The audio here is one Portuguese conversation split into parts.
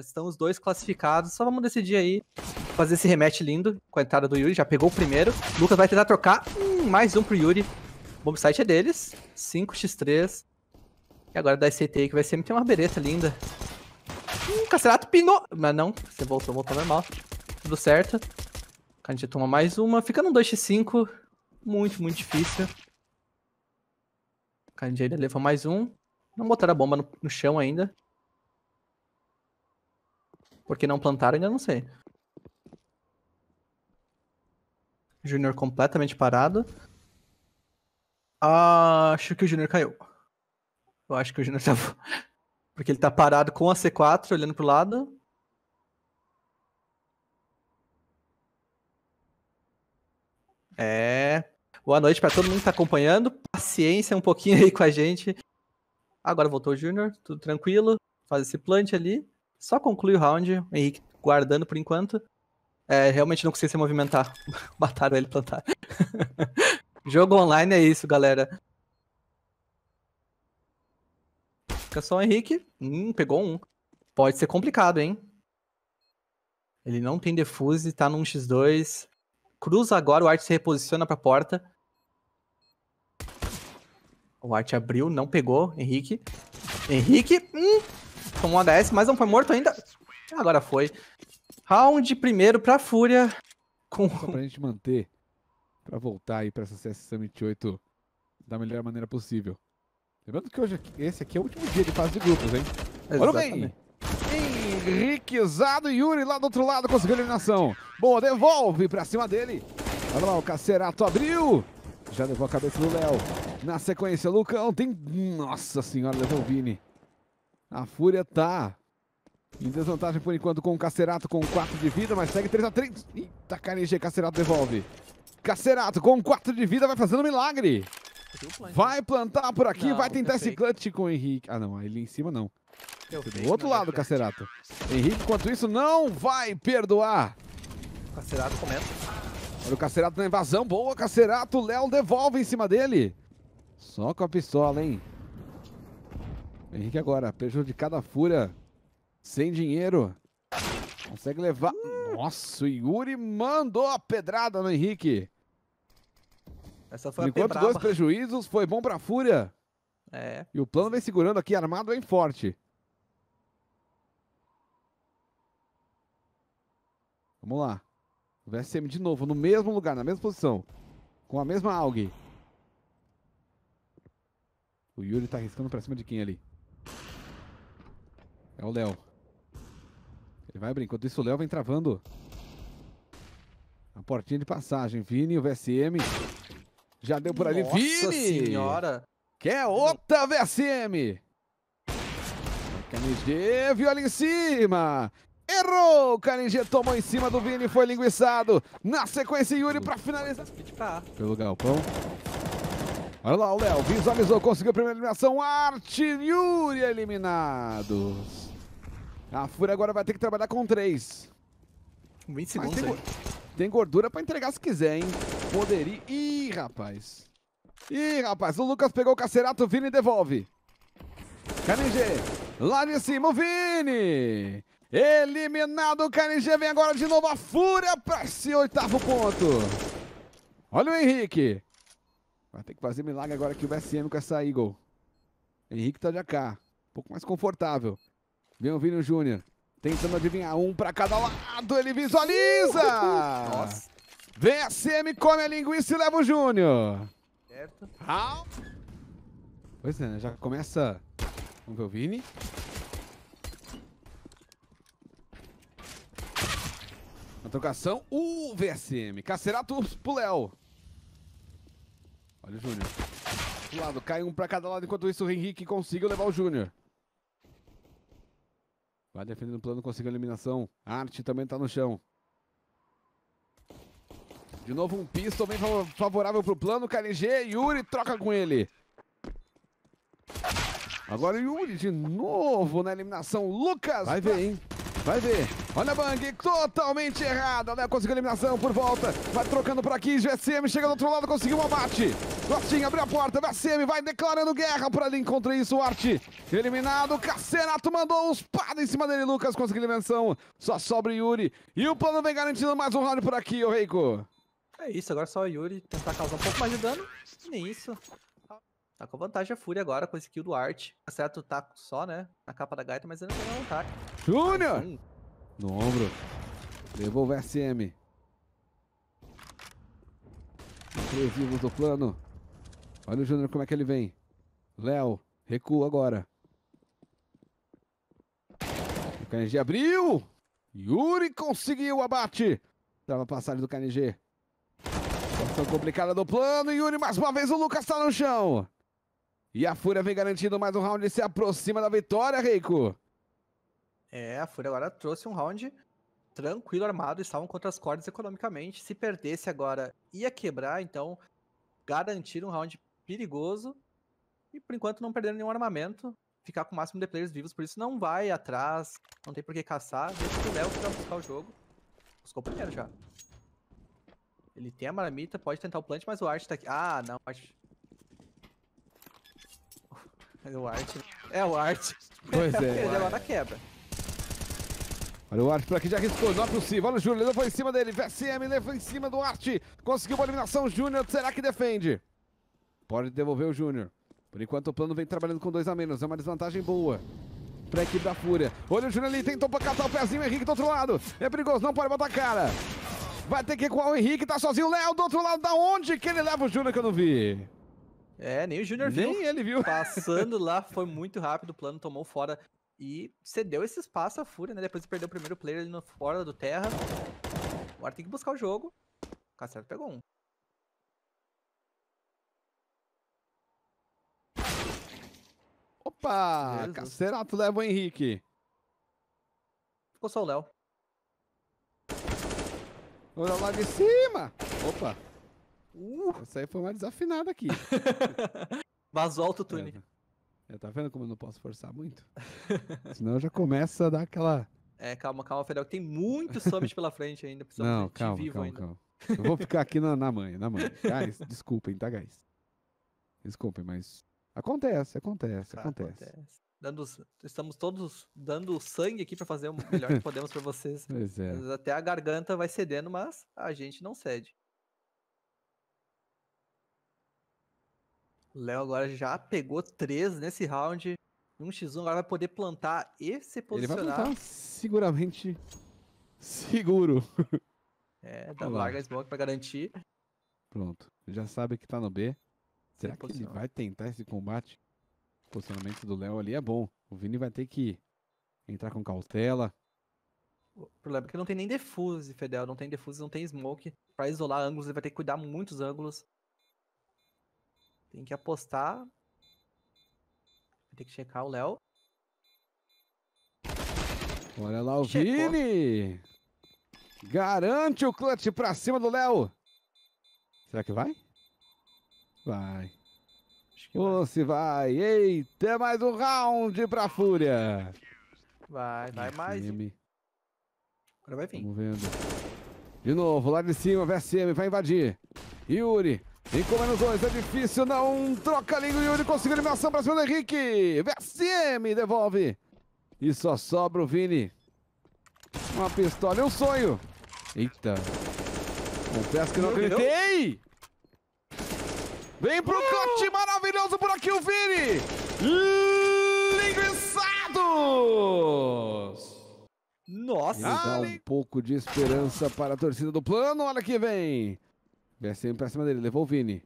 Estão os dois classificados. Só vamos decidir aí, fazer esse rematch lindo com a entrada do Yuri. Já pegou o primeiro. O Lucas vai tentar trocar. Mais um pro Yuri. O bombsite é deles. 5x3. E agora da SCT que vai sempre ter uma bereta linda. Cacerato pinou. Mas não, você voltou normal. Tudo certo. A gente toma mais uma. Fica num 2x5. Muito, muito difícil. A gente ainda levou mais um. Não botaram a bomba no chão ainda. Porque não plantaram, ainda não sei. Júnior completamente parado. Acho que o Júnior caiu. Eu acho que o Júnior tá... Porque ele tá parado com a C4, olhando pro lado. Boa noite pra todo mundo que tá acompanhando. Paciência um pouquinho aí com a gente. Agora voltou o Júnior, tudo tranquilo. Faz esse plant ali. Só conclui o round, o Henrique guardando por enquanto. Realmente não consegui se movimentar. Mataram ele plantar. Jogo online é isso, galera. Fica só o Henrique. Pegou um. Pode ser complicado, hein? Ele não tem defuse, tá num x2. Cruza agora, o Art se reposiciona pra porta. O Art abriu, não pegou. Henrique. Henrique. Tomou um HS, mas não foi morto ainda. Agora foi. Round primeiro pra Fúria. Só pra gente manter. Pra voltar aí pra essa CS Summit 8 da melhor maneira possível. Lembrando que hoje esse aqui é o último dia de fase de grupos, hein? Olha bem. Henrique usado e Yuri lá do outro lado conseguiu a eliminação. Boa, devolve pra cima dele. Olha lá, o Cacerato abriu. Já levou a cabeça do Léo. Na sequência, Lucão tem... Nossa senhora, levou o Vini. A Fúria tá em desvantagem por enquanto com o Cacerato com 4 de vida, mas segue 3x3. Eita, KNG, Cacerato devolve. Cacerato com 4 de vida vai fazendo um milagre. Vai plantar por aqui, vai tentar esse clutch com o Henrique. Ah não, ele em cima não. Do outro lado, Cacerato. Henrique, enquanto isso, não vai perdoar. Cacerato começa. Olha o Cacerato na invasão, boa Cacerato, o Léo devolve em cima dele. Só com a pistola, hein. Henrique agora, prejudicada a Fúria, sem dinheiro. Consegue levar... Nossa, o Yuri mandou a pedrada no Henrique. Essa foi enquanto dois prejuízos, foi bom pra Fúria. E o plano vem segurando aqui, armado bem forte. Vamos lá. O VSM de novo, no mesmo lugar, na mesma posição. Com a mesma AUG. O Yuri tá arriscando pra cima de quem ali? É o Léo. Ele vai abrir. Enquanto isso, o Léo vem travando a portinha de passagem. Vini, o VSM. Já deu por ali. Nossa Vini! Senhora! Que é outra VSM! KNG viu ali em cima! Errou! O KNG tomou em cima do Vini, foi linguiçado. Na sequência, Yuri pra finalizar. Pelo galpão. Olha lá o Léo, visualizou, conseguiu a primeira eliminação. Art e Yuri eliminados. A Fúria agora vai ter que trabalhar com 3. 20 segundos. Tem gordura pra entregar se quiser, hein? Poderia... Ih, rapaz, o Lucas pegou o Cacerato, o Vini devolve. KNG, lá de cima, o Vini! Eliminado o KNG, vem agora de novo a Fúria pra esse 8º ponto. Olha o Henrique. Vai ter que fazer milagre agora aqui o VSM com essa Eagle. Henrique tá de AK. Um pouco mais confortável. Vem o Vini Júnior. Tentando adivinhar um pra cada lado. Ele visualiza! Nossa. VSM come a linguiça e leva o Júnior. Certo. Pois é, né? Já começa... Vamos ver o Vini. Na trocação, o VSM. Cacerato pro Léo. Olha o Júnior. Do lado, cai um pra cada lado. Enquanto isso, o Henrique conseguiu levar o Júnior. Vai defendendo o plano, conseguiu a eliminação. A Arte também tá no chão. De novo, um pistol bem favorável pro plano. KNG, Yuri troca com ele. Agora o Yuri de novo na eliminação. Lucas! Vai ver, hein? Vai ver. Olha a Bang, totalmente errada, né? Conseguiu eliminação por volta. Vai trocando pra 15, o SM chega do outro lado, conseguiu um abate. Gotinha abriu a porta, o SM vai declarando guerra por ali, encontra isso, o Art eliminado. Cacenato mandou os espada em cima dele, Lucas conseguiu eliminação. Só sobra o Yuri. E o plano vem garantindo mais um round por aqui, ô Reiko. É isso, agora só o Yuri tentar causar um pouco mais de dano. Nem isso. Tá com vantagem a Fúria agora com esse kill do Art. Acerta o taco só, né? Na capa da gaita, mas ainda não é um ataque. Júnior! Ai, no ombro. Devolve SM. Três vivos do plano. Olha o Júnior como é que ele vem. Léo, recua agora. O KNG abriu! Yuri conseguiu o abate. Trava a passagem do KNG. Situação complicada do plano. Yuri, mais uma vez, o Lucas tá no chão. E a Fúria vem garantindo mais um round e se aproxima da vitória, Reiko. É, a Fúria agora trouxe um round tranquilo, armado. Estavam contra as cordas economicamente. Se perdesse agora, ia quebrar. Então, garantir um round perigoso. E, por enquanto, não perderam nenhum armamento. Ficar com o máximo de players vivos. Por isso, não vai atrás. Não tem por que caçar. Deixa que o Léo pra buscar o jogo. Buscou primeiro já. Ele tem a marmita, pode tentar o plant, mas o Art tá aqui. Ah, não. O Art... É o Art. Pois é. Ele leva na quebra. Olha o Art por aqui, já riscou, não é possível. Olha o Júnior, levou em cima dele. VSM levou em cima do Art. Conseguiu uma eliminação, Júnior. Será que defende? Pode devolver o Júnior. Por enquanto o plano vem trabalhando com 2 a menos. É uma desvantagem boa pra equipe da Fúria. Olha o Júnior ali, tentou pra catar o pezinho. O Henrique do outro lado. É perigoso, não pode botar a cara. Vai ter que ecoar o Henrique, tá sozinho. Léo do outro lado, da onde que ele leva o Júnior que eu não vi? É, nem o Júnior viu. Nem ele viu. Passando lá, foi muito rápido, o plano tomou fora e cedeu esse espaço à Fúria, né? Depois de perder o primeiro player ali no fora do terra. Agora tem que buscar o jogo. O Cassero pegou um. Opa! Cacerato leva o Henrique. Ficou só o Léo. Olha lá de cima! Opa! Essa aí foi uma desafinada aqui. Mas volta o túnel. É, tá vendo como eu não posso forçar muito? Senão já começa a dar aquela... É, calma, calma, Fedel, que tem muito summit pela frente ainda. Não, calma, vivo calma, ainda. Calma. Eu vou ficar aqui na manha, na manha. Guys, desculpem, tá, guys? Desculpem, mas... Acontece. Estamos todos dando sangue aqui para fazer o melhor que podemos para vocês. Pois é. Até a garganta vai cedendo, mas a gente não cede. O Léo agora já pegou 3 nesse round. 1x1, agora vai poder plantar e se posicionar. Ele vai plantar seguramente seguro. É, dá larga a smoke para garantir. Pronto, já sabe que tá no B. Será que ele vai tentar esse combate? O posicionamento do Léo ali é bom. O Vini vai ter que entrar com cautela. O problema é que não tem nem defuse, Fedel. Não tem defuse, não tem smoke. Pra isolar ângulos, ele vai ter que cuidar muitos ângulos. Tem que apostar. Vai ter que checar o Léo. Olha lá o Checou. Vini! Garante o clutch pra cima do Léo! Será que vai? Vai. Se vai, eita, mais um round pra Fúria. Vai mais. Agora vai vir. Vamos vendo. De novo, lá de cima, VSM vai invadir. Yuri, ficou menos 2, é difícil, não troca ali. O Yuri conseguiu eliminação pra cima do Henrique. VSM devolve. E só sobra o Vini. Uma pistola e um sonho. Eita. Confesso que não gritei. Vem pro clutch maravilhoso por aqui o Vini! Linguiçados! Nossa! Dá um pouco de esperança para a torcida do plano, olha que vem! VSM pra cima dele, levou o Vini.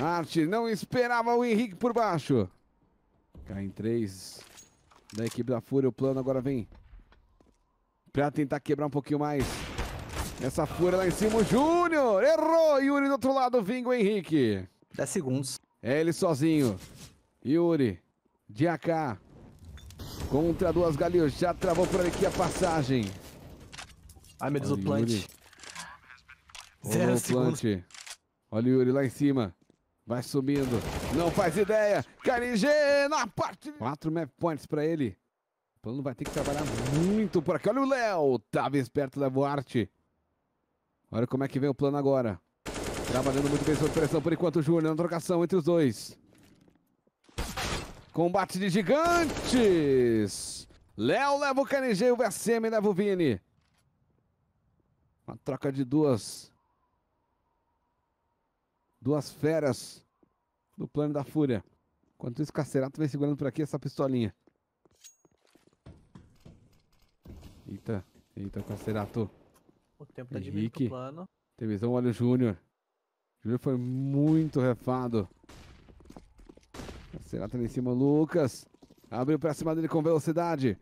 Art não esperava o Henrique por baixo. Cai em 3 da equipe da Fúria, o plano agora vem pra tentar quebrar um pouquinho mais. Essa Fúria lá em cima, o Júnior, errou, Yuri do outro lado, vinga o Henrique. 10 segundos. É ele sozinho, Yuri, de AK, contra duas galinhas, já travou por aqui a passagem. Ai meu Deus, o plant. Olha o plant, olha o Yuri lá em cima, vai subindo, não faz ideia, KNG na parte. 4 map points pra ele, O Plano vai ter que trabalhar muito por aqui. Olha o Léo! Tava esperto, levou arte. Olha como é que vem o Plano agora. Trabalhando muito bem sob pressão por enquanto. O Júnior na trocação entre os dois. Combate de gigantes. Léo leva o KNG e o VSM leva o Vini. Uma troca de duas feras do Plano da Fúria. Enquanto isso, Cacerato vem segurando por aqui essa pistolinha. Eita, eita, Cacerato. O tempo tá diminuindo pro Plano. Televisão, olha o Júnior. O Júnior foi muito refado. Cacerato ali em cima, Lucas. Abriu pra cima dele com velocidade.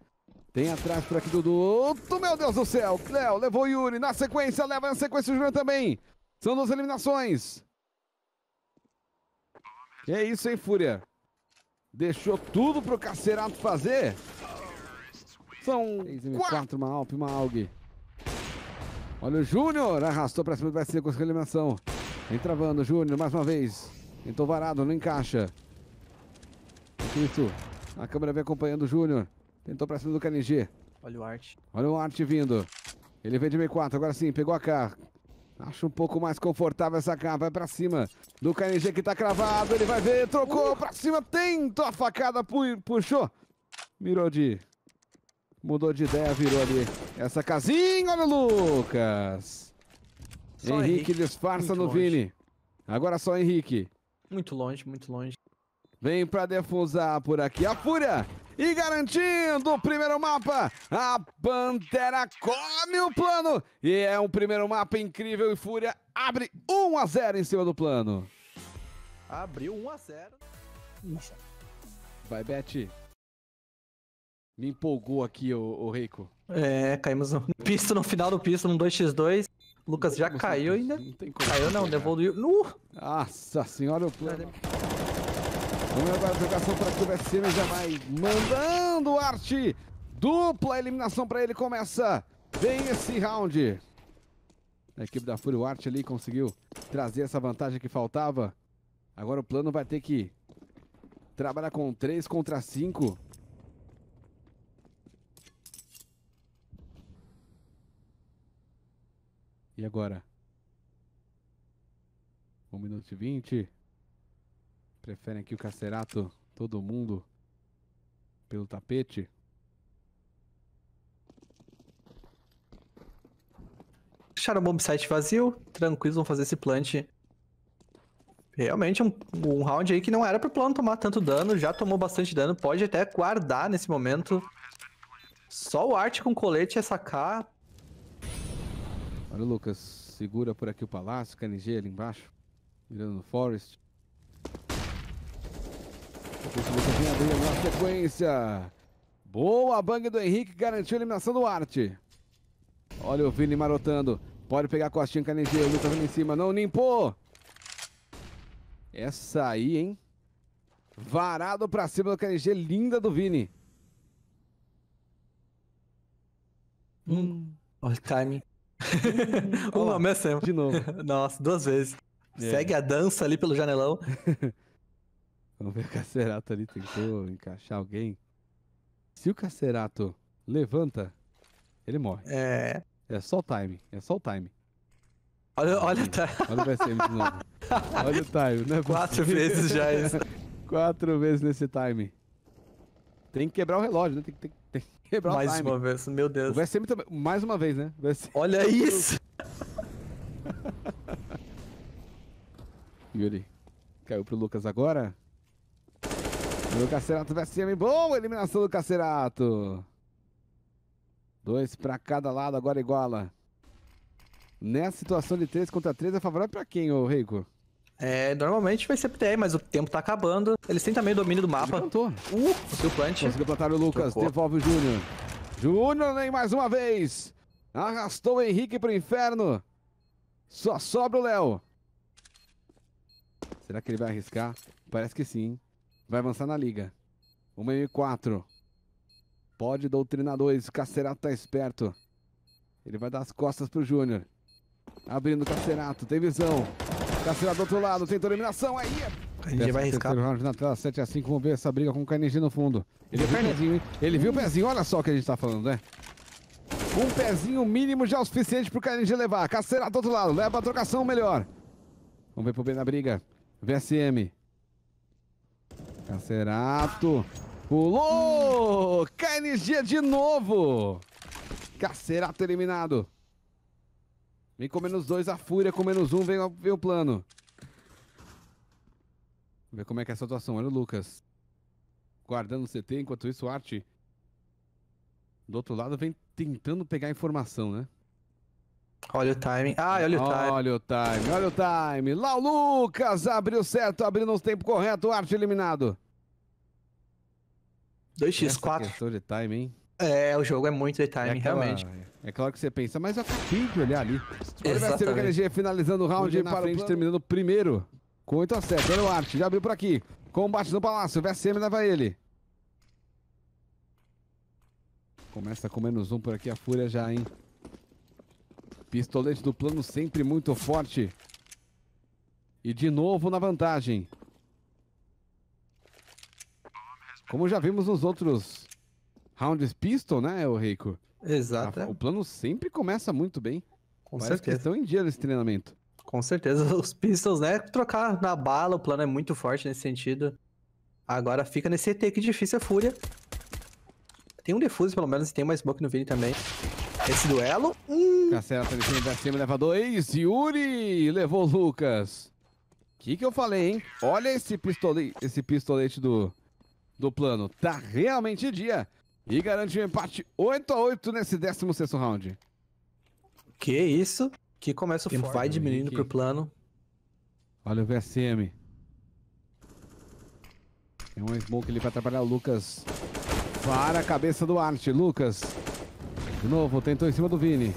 Tem atrás por aqui do Duto. Meu Deus do céu. Léo levou o Yuri. Na sequência, leva na sequência o Júnior também. São duas eliminações. Que é isso, hein, Fúria? Deixou tudo pro Cacerato fazer. São 4, uma Alp, uma AUG. Olha o Júnior. Arrastou pra cima do VSM, conseguiu a eliminação. Vem travando o Júnior mais uma vez. Tentou varado, não encaixa. Isso. A câmera vem acompanhando o Júnior. Tentou pra cima do KNG. Olha o Art. Olha o Art vindo. Ele vem de M4, agora sim, pegou a K. Acho um pouco mais confortável essa K. Vai pra cima do KNG que tá cravado. Ele vai ver, trocou pra cima. Tentou a facada, puxou. Mirou de... Mudou de ideia, virou ali. Essa casinha, olha o Lucas. Só Henrique disfarça no longe. Vini. Agora só Henrique. Muito longe, muito longe. Vem pra defusar por aqui a Fúria. E garantindo o primeiro mapa, a Pantera come o Plano. E é um primeiro mapa incrível e Fúria abre 1-0 em cima do Plano. Abriu 1-0. Vai, Beth. Me empolgou aqui, o Reiko. É, caímos no pisto, no final do pisto, num 2x2. Lucas já caiu ainda. Não tem como. Caiu não, devolveu. Nossa senhora, o Plano. Vamos agora a jogação para que o VSM já vai mandando arte. Dupla eliminação para ele. Começa bem esse round. A equipe da Fúria, o Arte ali conseguiu trazer essa vantagem que faltava. Agora o Plano vai ter que trabalhar com 3 contra 5. E agora? 1 minuto e 20. Preferem aqui o Cacerato, todo mundo pelo tapete. Deixaram o bombsite vazio, tranquilos, vão fazer esse plant. Realmente um round aí que não era pro Plano tomar tanto dano, já tomou bastante dano, pode até guardar nesse momento. Só o Arte com colete é sacar. Olha o Lucas, segura por aqui o Palácio, KNG ali embaixo, mirando no Forest. Vem abrindo na sequência. Boa bang do Henrique, garantiu a eliminação do Arte. Olha o Vini marotando. Pode pegar a costinha com a KNG. O Lucas vem em cima, não limpou. Essa aí, hein? Varado pra cima do KNG, linda do Vini. Olha o timing. Uma mesmo. De novo. Nossa, 2 vezes. É. Segue a dança ali pelo janelão. Vamos ver o Cacerato ali, tentou encaixar alguém. Se o Cacerato levanta, ele morre. É. É só o time, é só o time. Olha o time. Olha o VSM de novo. Olha o time, né? 4 vezes já isso. 4 vezes nesse time. Tem que quebrar o relógio, né? Tem que quebrar o time. Mais uma vez, meu Deus. O VSM também, mais uma vez, né? VSM... Olha isso! Yuri, caiu pro Lucas agora. O Cacerato VSM, boa eliminação do Cacerato. 2 pra cada lado, agora iguala. Nessa situação de 3 contra 3 é favorável pra quem, ô Reiko? É, normalmente vai ser PTR, mas o tempo tá acabando. Eles têm também o domínio do mapa. Seu plant. Conseguiu plantar o Lucas, trocou. Devolve o Júnior. Júnior, nem mais uma vez. Arrastou o Henrique pro inferno. Só sobra o Léo. Será que ele vai arriscar? Parece que sim. Vai avançar na liga. 1-4. Pode doutrinar 2. Cacerato tá esperto. Ele vai dar as costas pro Júnior. Abrindo o Cacerato. Tem visão. Cacerato do outro lado. Tentou eliminação. Aí é A gente vai arriscar. Na tela, 7 a 5, vamos ver essa briga com o KNG no fundo. Ele viu o pezinho, hein? Ele viu o pezinho, olha só o que a gente tá falando, né? Um pezinho mínimo já é o suficiente pro KNG levar. Caceira do outro lado, leva a trocação melhor. Vamos ver pro B na briga. VSM. Cacerato. Pulou! KNG de novo! Cacerato eliminado. Vem com -2 a Fúria, com -1 vem o plano. Vamos ver como é que é a situação. Olha o Lucas. Guardando o CT, enquanto isso o Arte. Do outro lado vem tentando pegar informação, né? Olha o timing. Ah, olha o timing. Olha o timing, olha o timing. Lá o Lucas abriu certo, abriu no tempo correto, o Arte eliminado. 2x4. Questão de timing, hein? É, o jogo é muito de timing, é aquela, realmente. É claro que você pensa, mas eu acabei de olhar ali. Olha, vai ser o KNG finalizando o round na frente, terminando o primeiro. Com 8 a 7, olha o Arte, já abriu por aqui. Combate no palácio, o VSM leva ele. Começa com -1 por aqui, a Fúria já, hein? Pistolete do plano sempre muito forte. E de novo na vantagem. Como já vimos nos outros rounds pistol, né, o Reiko? Exato. O plano sempre começa muito bem. Com certeza. Parece que estão em dia nesse treinamento. Com certeza. Os pistols, né, trocar na bala, o plano é muito forte nesse sentido. Agora fica nesse ET que difícil a Fúria. Tem um defuse, pelo menos, e tem uma smoke no Vini também. Esse duelo... Cacerato, ele vem pra cima, leva 2. Yuri levou o Lucas. Que eu falei, hein? Olha esse pistolete do plano. Tá realmente dia. E garante um empate 8 a 8 nesse 16º round. Que isso? Que começa o tempo vai diminuindo pro plano. Olha o VSM. Tem um smoke ali pra atrapalhar o Lucas. Para a cabeça do Arte, Lucas. De novo, tentou em cima do Vini.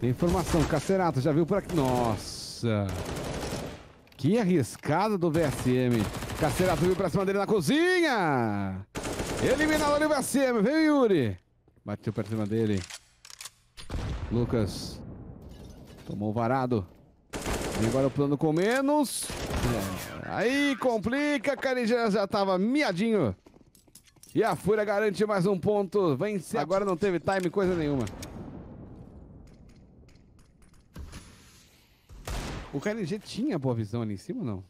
Tem informação, Cacerato, já viu por aqui. Nossa! Que arriscada do VSM. Cacerato viu pra cima dele na cozinha! Eliminado ali o VSM, veio o Yuri. Bateu pra cima dele. Lucas. Tomou o varado. E agora o plano com menos. Aí complica, Carinha já tava miadinho. E a Fúria garante mais um ponto. Vence. Agora não teve time, coisa nenhuma. O KNG tinha boa visão ali em cima ou não?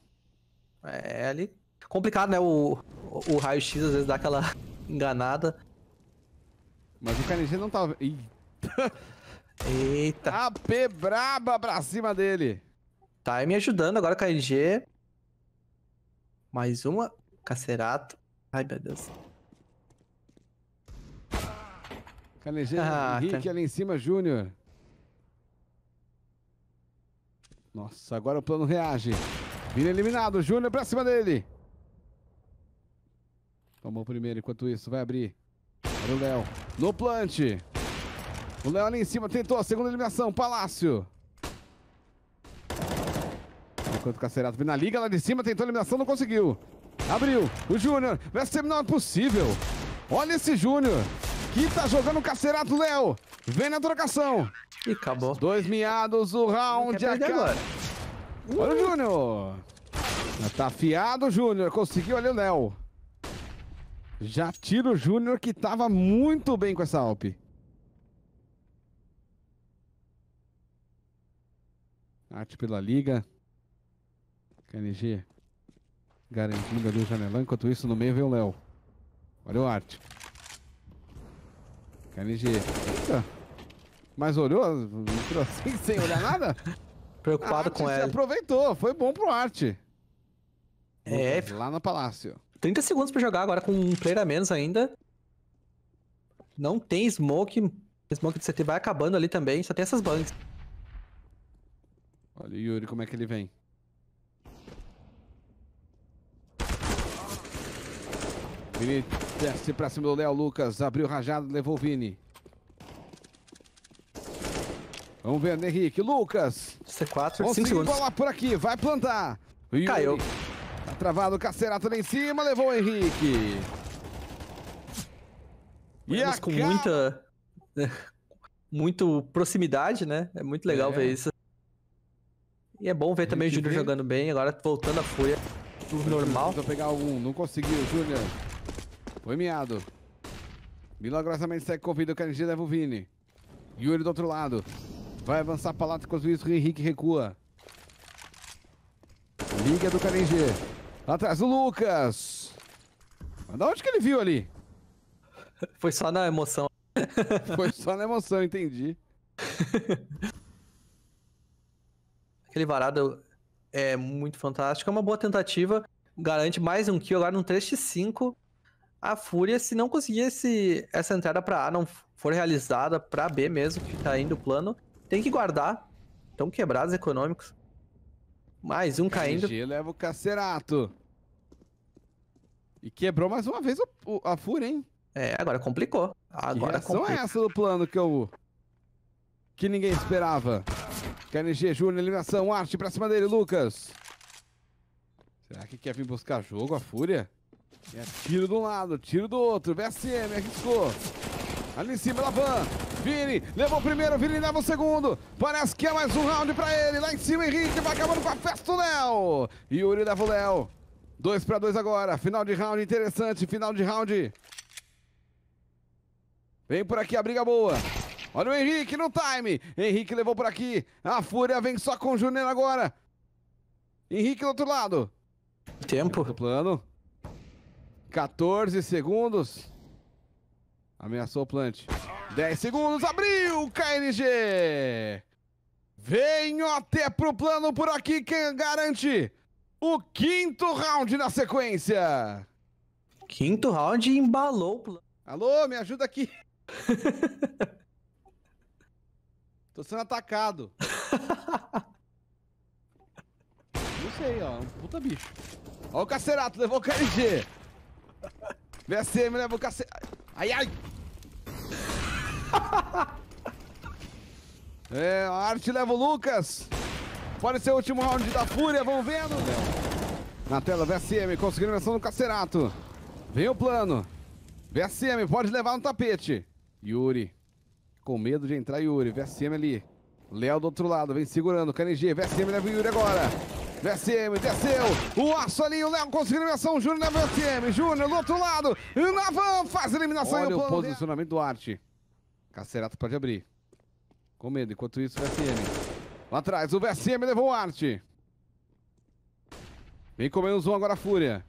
É, ali... Complicado, né? O raio-x às vezes dá aquela enganada. Mas o KNG não tava... Eita! Eita! AP braba pra cima dele! Tá me ajudando agora, KNG. Mais uma. Cacerato. Ai, meu Deus. KNG, Henrique tá ali em cima, Júnior. Nossa, agora o plano reage. Vira eliminado, Júnior pra cima dele. Tomou o primeiro, enquanto isso, vai abrir. Olha o Léo, no plant. O Léo ali em cima, tentou a segunda eliminação, Palácio. Enquanto o Cacerato vem na liga, lá de cima, tentou a eliminação, não conseguiu. Abriu, o Júnior, vai ser não é possível. Olha esse Júnior. Que tá jogando o Cacerato, Léo. Vem na trocação. E acabou. 2 miados, o round acaba. Olha o Júnior. Tá afiado o Júnior. Conseguiu ali o Léo. Já tira o Júnior que tava muito bem com essa AWP. Arte pela liga. KNG garantindo ali o janelão. Enquanto isso, no meio vem o Léo. Olha o Arte. KNG. Eita. Mas olhou entrou assim, sem olhar nada? Preocupado com ela. Aproveitou, foi bom pro Arte. É. Lá no Palácio. 30 segundos pra jogar agora com um player a menos ainda. Não tem smoke. Smoke do CT vai acabando ali também, só tem essas bangs. Olha o Yuri como é que ele vem. Vini desce pra cima do Léo Lucas, abriu rajado, levou o Vini. Vamos ver, Henrique, Lucas. C4, 5 segundos. Bola por aqui, vai plantar. Yuri. Caiu. Tá travado o Cacerato lá em cima, levou o Henrique. E a com muito proximidade, né? É muito legal ver isso. E é bom ver também o Júnior jogando bem, agora voltando a Fúria. normal. Vou pegar algum, não conseguiu, Júnior. Foi miado. Milagrosamente segue com o Vida, o KNG leva o Vini. Yuri do outro lado. Vai avançar pra lá, enquanto isso o Henrique recua. Liga do KNG. Lá atrás o Lucas. Mas da onde que ele viu ali? Foi só na emoção. Foi só na emoção, entendi. Aquele varado é muito fantástico, é uma boa tentativa, garante mais um kill agora no 3x5. A Fúria, se não conseguir essa entrada para A, não for realizada para B mesmo, que tá indo o plano, tem que guardar. Estão quebrados econômicos. Mais um caindo. LG leva o Cacerato. E quebrou mais uma vez a Fúria, hein? É, agora complicou. Agora complica. Que reação é essa do plano que ninguém esperava? KNG Júnior, eliminação, arte pra cima dele, Lucas. Será que quer vir buscar jogo, a Fúria? É tiro de um lado, tiro do outro, VSM, arriscou. Ali em cima da van, Vini, levou o primeiro, Vini leva o segundo. Parece que é mais um round pra ele, lá em cima Henrique, vai acabando com a festa do Léo. Yuri leva o Léo, 2 pra 2 agora, final de round interessante, final de round. Vem por aqui a briga boa. Olha o Henrique no time. Henrique levou por aqui. A Fúria vem só com o Júnior agora. Henrique do outro lado. Tempo. Do plano. 14 segundos. Ameaçou o plant. 10 segundos. Abriu o KNG. Vem até pro plano por aqui. Quem garante o 5º round na sequência. 5º round e embalou o plano. Alô, me ajuda aqui. Tô sendo atacado. Não sei, ó. Um puta bicho. Ó o Cacerato, levou o KNG. VSM levou o Cacerato. Ai, ai. É, a arte leva o Lucas. Pode ser o último round da Fúria, vão vendo. Na tela, VSM conseguindo a ação do Cacerato. Vem o plano. VSM pode levar no tapete. Yuri. Com medo de entrar Yuri, VSM ali. Léo do outro lado, vem segurando, KNG, VSM leva o Yuri agora. VSM, desceu, o aço ali, o Léo conseguiu eliminação, Júnior leva o VSM, Júnior do outro lado, na van, faz a eliminação. Olha o posicionamento do Arte. Cacerato pode abrir. Com medo, enquanto isso o VSM. Lá atrás, o VSM levou o Arte. Vem com menos um agora a Fúria.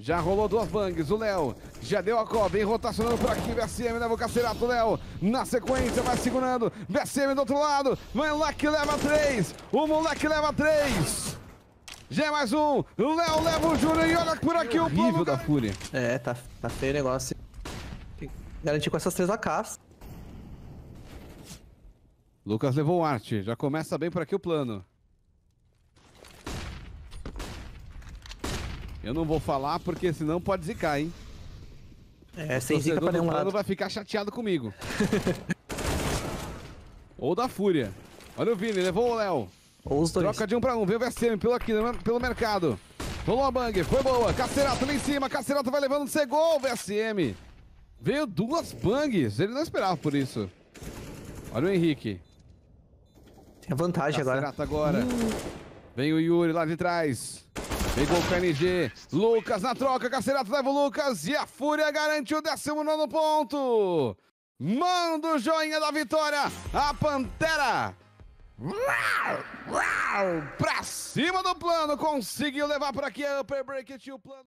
Já rolou 2 bangs, o Léo já deu a cova, vem rotacionando por aqui, VSM leva o Cacerato, Léo na sequência vai segurando, VSM do outro lado, vai lá que leva 3, o moleque leva 3, já é mais um, o Léo leva o Júnior e olha por aqui o plano da Fúria. É, tá feio o negócio, garantir com essas 3 AKs. Lucas levou o Arte, já começa bem por aqui o plano. Eu não vou falar porque senão pode zicar, hein? É, sem zica pra nenhum lado. O torcedor vai ficar chateado comigo. Ou da Fúria. Olha o Vini, levou o Léo. Ou os dois. Troca de 1 pra 1, veio o VSM pelo mercado. Rolou a bang, foi boa. Cacerato lá em cima, Cacerato vai levando, cegou o VSM. Veio 2 bangs, ele não esperava por isso. Olha o Henrique. Tem a vantagem agora. Cacerato agora. Vem o Yuri lá de trás. Pegou o KNG, Lucas na troca, Cacerato leva o Lucas e a Fúria garante o 19º ponto. Manda o joinha da vitória, a Pantera. Pra cima do plano, conseguiu levar por aqui a Upper Bracket e o plano.